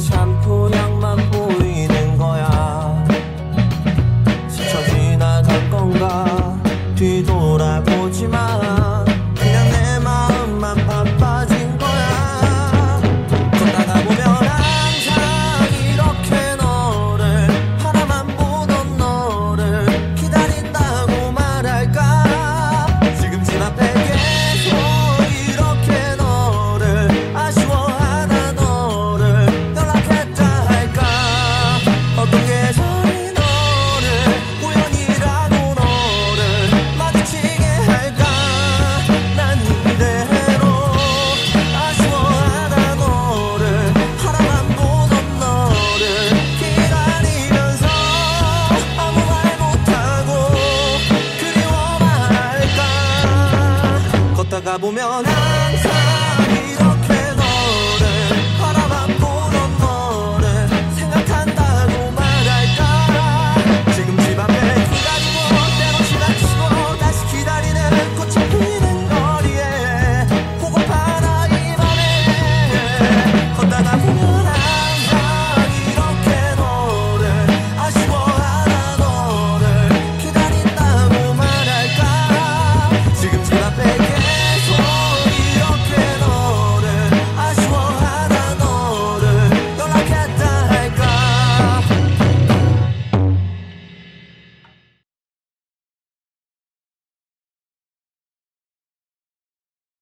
산고향만 보이는 거야. 스쳐 지나갈 건가 뒤돌아보지 마. 그냥 내 마음만 바빠진 거야. 걷다가 보면 항상 이렇게 너를 바라만 보던 너를 기다린다고 말할까. 지금 집 앞에 계속 이렇게 너를 아쉬워하다 너를 연락했다 할까. 어떤 계절이 너를 우연이라고 너를 마주치게 할까. 난 이대로 아쉬워하다 너를 바라만 보던 너를 기다리면서 아무 말 못하고 그리워만 할까. 걷다가 보면